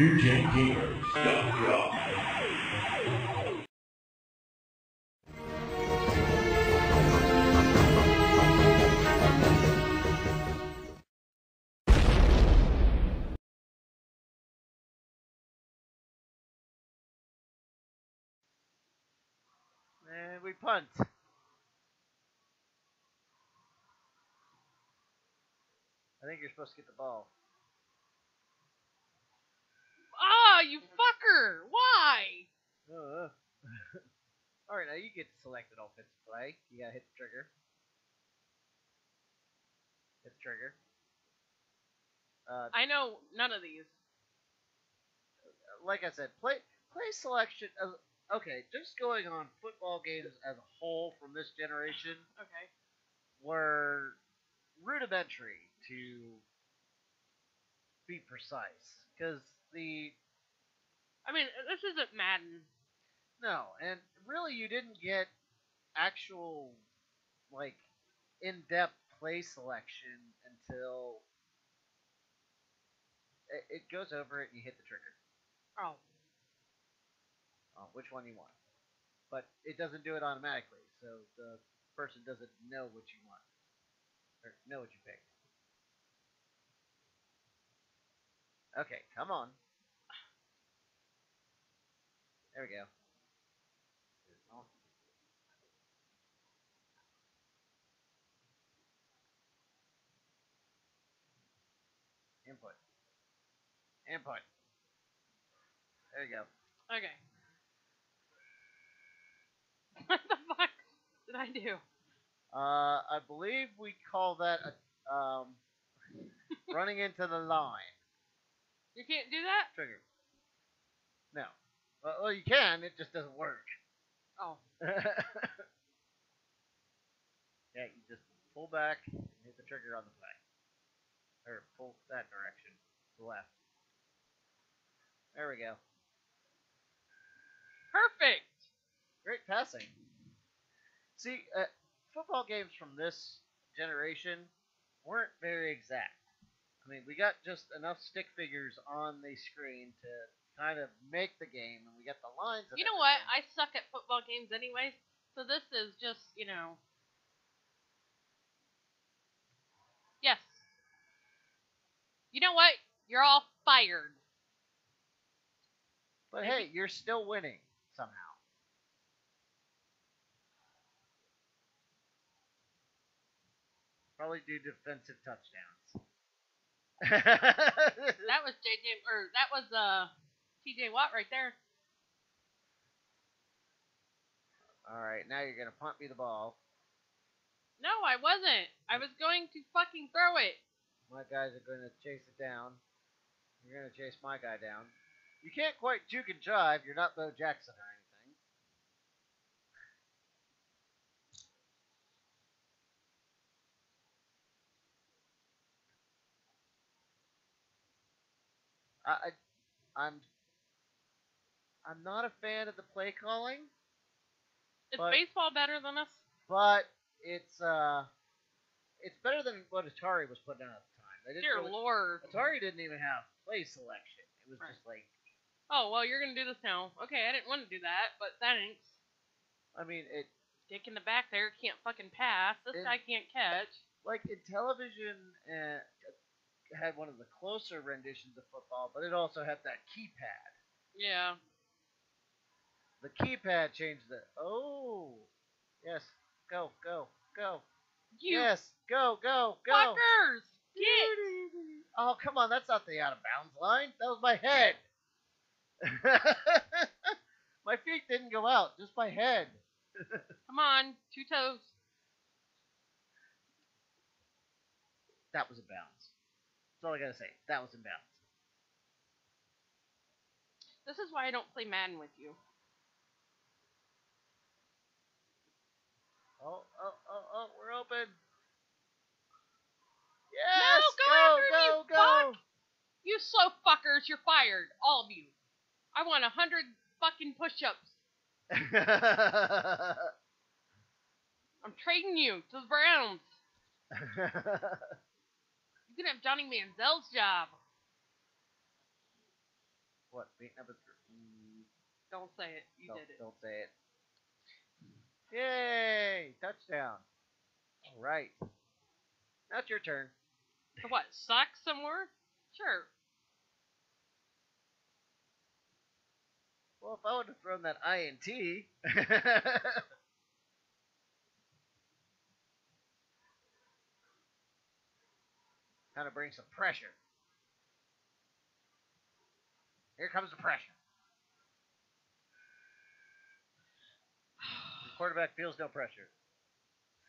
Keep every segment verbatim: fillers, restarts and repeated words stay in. New Gen Gamers dot com. And we punt. I think you're supposed to get the ball. Ah, oh, you fucker! Why? Uh, Alright, now you get to select an offensive play. You gotta hit the trigger. Hit the trigger. Uh, I know none of these. Like I said, play play selection. Uh, okay, just going on football games as a whole from this generation. Okay. Were rudimentary, to be precise, because the... I mean, this isn't Madden. No, and really you didn't get actual, like, in-depth play selection until it, it goes over it and you hit the trigger. Oh. Oh, which one you want. But it doesn't do it automatically, so the person doesn't know what you want, or know what you picked. Okay, come on. There we go. Input. Input. There you go. Okay. What the fuck did I do? Uh, I believe we call that a, um, running into the line. You can't do that? Trigger. No. Well, well, you can, it just doesn't work. Oh. Yeah, you just pull back and hit the trigger on the play. Or pull that direction, to the left. There we go. Perfect! Great passing. See, uh, football games from this generation weren't very exact. I mean, we got just enough stick figures on the screen to kind of make the game, and we got the lines. You know what? I suck at football games anyways, so this is just, you know... Yes. You know what? You're all fired. But hey, you're still winning, somehow. Probably do defensive touchdowns. That was J J, or that was uh, T J Watt right there. All right, now you're gonna punt me the ball. No, I wasn't. I was going to fucking throw it. My guys are gonna chase it down. You're gonna chase my guy down. You can't quite juke and jive. You're not Bo Jackson or anything. I, I'm, I'm not a fan of the play calling. Is but, baseball better than us? But it's uh, it's better than what Atari was putting out at the time. They didn't Dear really, Lord, Atari didn't even have play selection. It was right. just like, oh well, you're gonna do this now. Okay, I didn't want to do that, but thanks. I mean, it. Dick in the back there can't fucking pass. This in, guy can't catch. Like in television and. Uh, had one of the closer renditions of football, but it also had that keypad. Yeah. The keypad changed the... Oh! Yes. Go, go, go. You yes. Go, go, go. Fuckers! Get! Oh, come on. That's not the out-of-bounds line. That was my head. My feet didn't go out. Just my head. Come on. Two toes. That was a bounce. That's all I gotta say. That was imbalanced. This is why I don't play Madden with you. Oh, oh, oh, oh, we're open. Yes! No, go, go, go, go, go! You slow fuckers, you're fired. All of you. I want a hundred fucking push-ups. I'm trading you to the Browns. You're gonna have Johnny Manziel's job. What? Beat number three. Don't say it. You don't, did it. Don't say it. Yay! Touchdown. All right. Now it's your turn. So what? Sock some more? Sure. Well, if I would have thrown that I N T. Kind of bring some pressure. Here comes the pressure. The quarterback feels no pressure.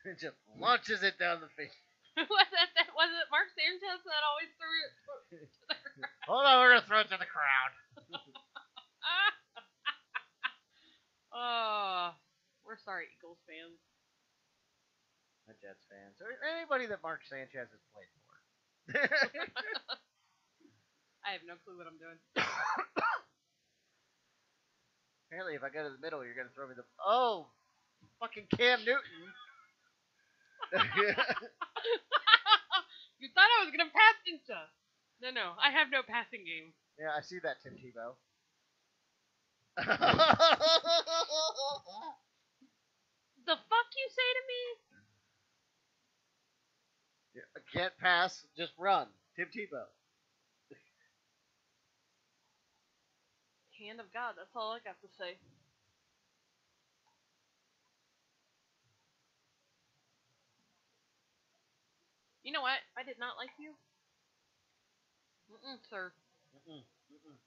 It just launches it down the field. that, that wasn't Mark Sanchez that always threw it to the crowd. Hold on, we're going to throw it to the crowd. Oh, we're sorry, Eagles fans. The Jets fans. Or anybody that Mark Sanchez has played for. I have no clue what I'm doing. Apparently, if I go to the middle, you're going to throw me the... Oh! Fucking Cam Newton! You thought I was going to pass into stuff. No, no. I have no passing game. Yeah, I see that, Tim Tebow. The fuck you say to me? Yeah, I can't pass. Just run. Tim Tebow. Hand of God. That's all I got to say. You know what? I did not like you. Mm-mm, sir. Mm-mm. Mm-mm.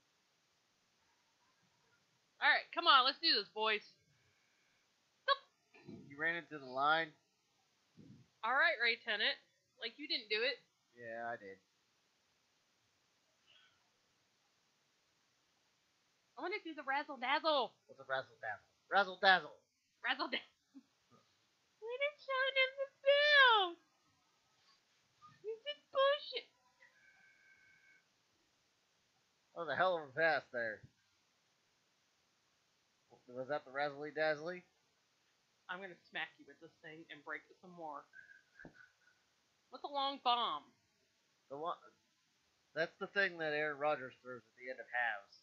Alright, come on. Let's do this, boys. Stop. You ran into the line. Alright, Ray Tennant. Like, you didn't do it. Yeah, I did. I want to do the razzle-dazzle. What's a razzle-dazzle? Razzle-dazzle. Razzle-dazzle. We didn't show it in the film. Bullshit. That was a hell of a pass there. Was that the razzly dazzly? I'm gonna smack you with this thing and break it some more. What's a long bomb? The long, that's the thing that Aaron Rodgers throws at the end of halves.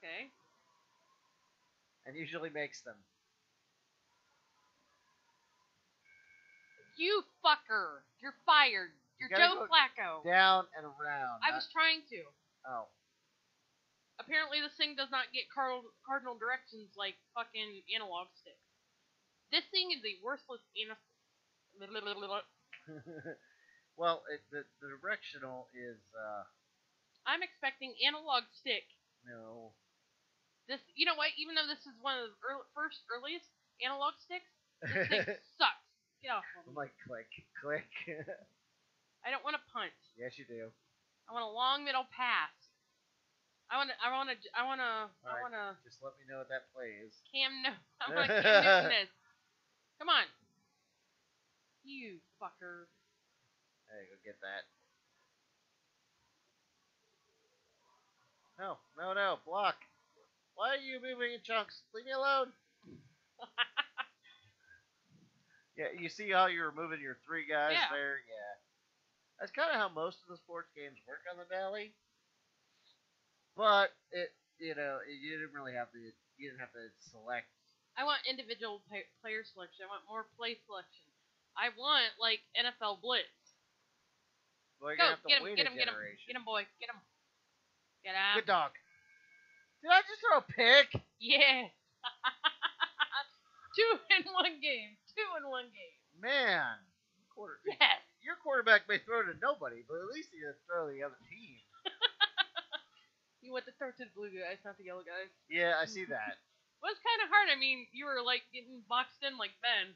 Okay. And usually makes them. You fucker. You're fired. You're you Joe Flacco. Down and around. I was trying to. Oh. Apparently this thing does not get card cardinal directions like fucking analog sticks. This thing is a worthless analog... Well, it, the, the directional is, uh... I'm expecting analog stick. No. This, you know what? Even though this is one of the early, first earliest analog sticks, this thing sucks. Get off of me. Like, click, click. I don't want to punch. Yes, you do. I want a long middle pass. I want to, I want to, I want to, All I want right. to. Just let me know what that play is. Cam Newton. I want to Cam Newton this. Come on. You fucker. Hey, go get that. No, no, no. Block. Why are you moving in chunks? Leave me alone. Yeah, you see how you were moving your three guys yeah. there? Yeah. That's kind of how most of the sports games work on the Valley. But it, you know, it, you didn't really have to. You didn't have to select. I want individual pay, player selection. I want more play selection. I want like N F L Blitz. Well, you're Go, gonna have to get him! Get him! Get him! Get him, boy! Get him! Get out! Good dog. Did I just throw a pick? Yeah. Two in one game. Two in one game. Man. Quarter, yes. Your quarterback may throw to nobody, but at least he doesn't throw to the other team. You went to throw to the blue guys, not the yellow guys. Yeah, I see that. Well, it's kind of hard. I mean, you were, like, getting boxed in like Ben.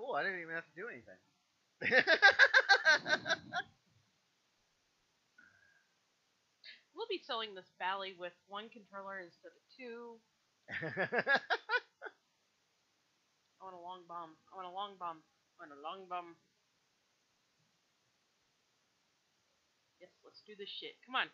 Cool. I didn't even have to do anything. We'll be selling this Valley with one controller instead of two. I want a long bomb. I want a long bomb. I want a long bomb. Yes, let's do this shit. Come on.